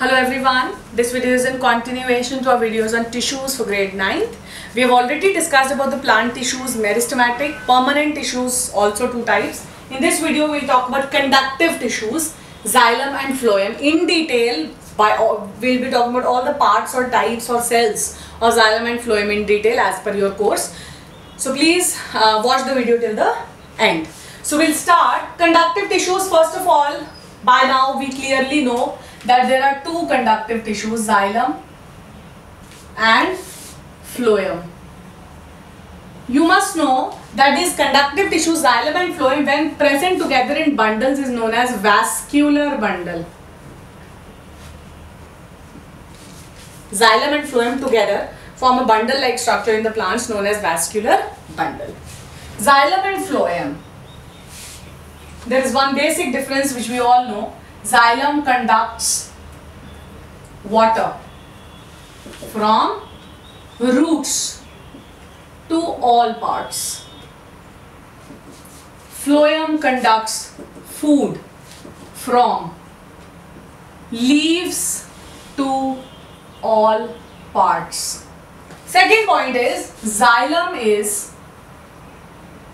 Hello everyone, this video is in continuation to our videos on tissues for grade 9th. We have already discussed about the plant tissues, meristematic, permanent tissues, also two types. In this video we will talk about conductive tissues, xylem and phloem. In detail, we will be talking about all the parts or types or cells of xylem and phloem in detail as per your course. So please watch the video till the end. So we will start conductive tissues first of all. By now we clearly know that there are two conductive tissues, xylem and phloem. You must know that these conductive tissues, xylem and phloem, when present together in bundles is known as vascular bundle. Xylem and phloem together form a bundle like structure in the plants known as vascular bundle. Xylem and phloem. There is one basic difference which we all know. Xylem conducts water from roots to all parts. Phloem conducts food from leaves to all parts. Second point is xylem is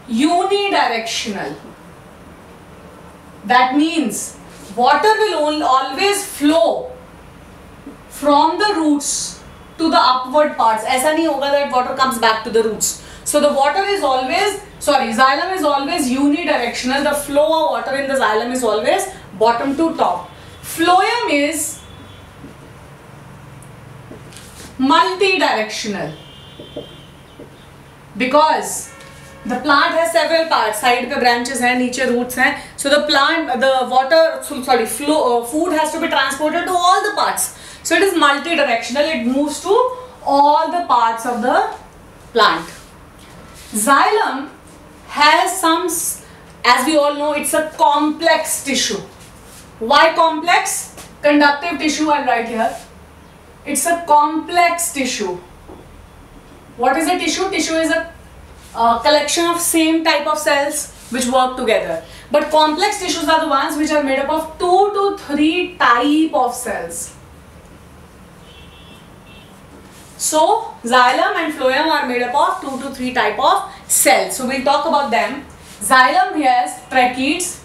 unidirectional. That means water will always flow from the roots to the upward parts. ऐसा नहीं होगा that water comes back to the roots. So the water is always, xylem is always unidirectional. The flow of water in the xylem is always bottom to top. Phloem is multidirectional because the plant has several parts. Side पे branches हैं, नीचे roots हैं. So food has to be transported to all the parts. So it is multidirectional. It moves to all the parts of the plant. Xylem has some, as we all know, it's a complex tissue. Why complex? Conductive tissue. I'll write here. It's a complex tissue. What is a tissue? Tissue is a collection of same type of cells which work together, but complex tissues are the ones which are made up of 2 to 3 type of cells. So xylem and phloem are made up of 2 to 3 type of cells. So we'll talk about them. Xylem has tracheids,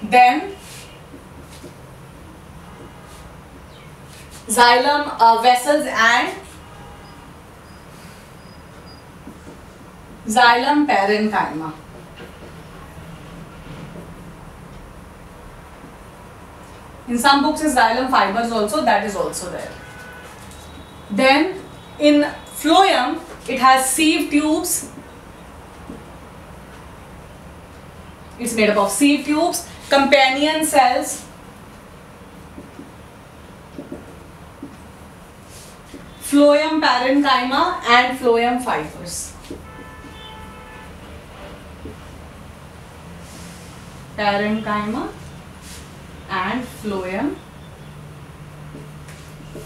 then xylem vessels and xylem parenchyma. In some books is xylem fibers also, that is also there. Then in phloem it has sieve tubes. It's made up of sieve tubes, companion cells. Phloem parenchyma and phloem fibers. Parenchyma and phloem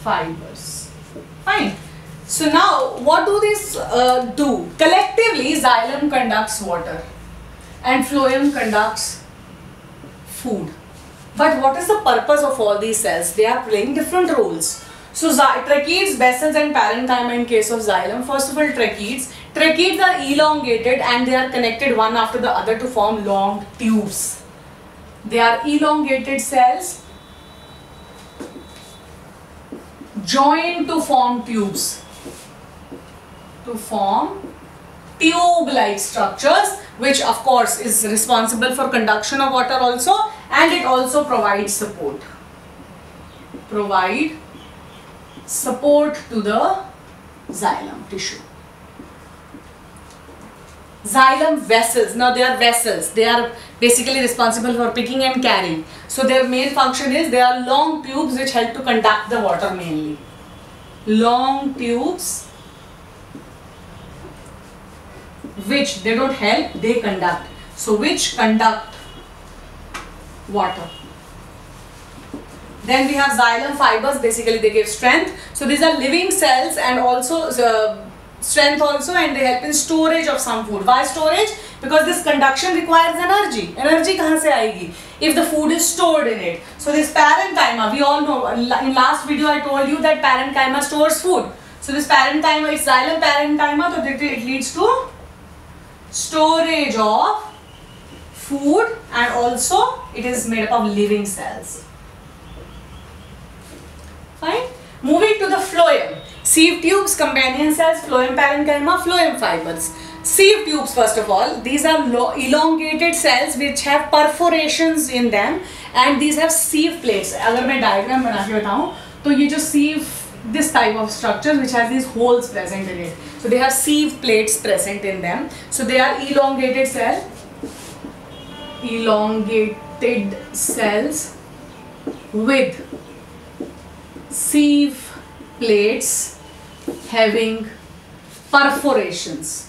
fibers. Fine. So now what do these do? Collectively xylem conducts water and phloem conducts food. But what is the purpose of all these cells? They are playing different roles. So tracheids, vessels and parenchyma in case of xylem. First of all, tracheids. Tracheids are elongated and they are connected one after the other to form long tubes. They are elongated cells joined to form tubes, to form tube-like structures, which of course is responsible for conduction of water also, and it also provides support. Provide support to the xylem tissue. Xylem vessels. Now they are vessels. They are basically responsible for picking and carrying. So their main function is they are long tubes which help to conduct the water mainly. Long tubes which they don't help, they conduct. So which conduct water. Then we have xylem fibers. Basically they give strength. So these are living cells and also strength also, and they help in storage of some food. Why storage? Because this conduction requires energy. Energy kahan se aayegi? If the food is stored in it. So this parenchyma parenchyma, we all know, in last video I told you that parenchyma stores food. So this parenchyma is xylem parenchyma, so it leads to storage of food, and also it is made up of living cells. Fine. Moving to the phloem, sieve tubes, companion cells, phloem parenchyma, phloem fibers. Sieve tubes, first of all, these are elongated cells which have perforations in them, and these have sieve plates. अगर मैं diagram बना के बताऊँ तो ये जो sieve, this type of structure which has these holes present in it, so they have sieve plates present in them. So they are elongated cell, elongated cells with sieve plates having perforations.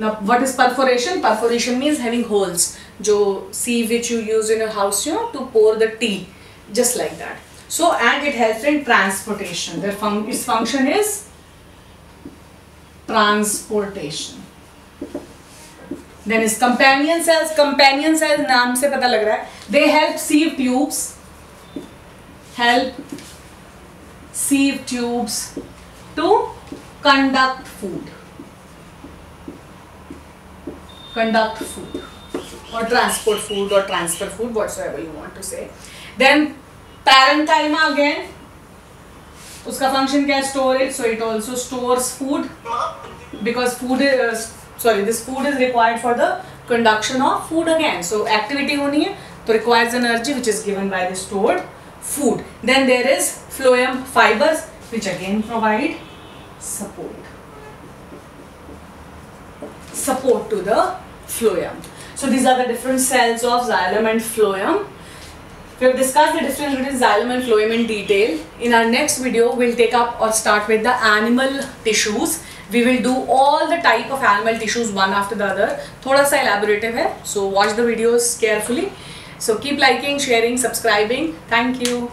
Now what is perforation? Perforation means having holes, जो sieve which you use in your house, you know, to pour the tea, just like that. So, and it helps in transportation. Their its function is transportation. Then is companion cells. Companion cells नाम से पता लग रहा है. They help sieve tubes. Help sieve tubes to conduct food. Conduct food or transport food or transfer food, whatsoever you want to say. Then parenchyma again, उसका function क्या है? Storage, so it also stores food because food is this food is required for the conduction of food again. So activity होनी है तो requires energy which is given by the stored food. Then there is phloem fibers which again provide support to the phloem. So these are the different cells of xylem and phloem. We have discussed the difference between xylem and phloem in detail. In our next video, we'll take up or start with the animal tissues. We will do all the type of animal tissues one after the other. थोड़ा सा elaborative है, so watch the videos carefully. So keep liking, sharing, subscribing. Thank you.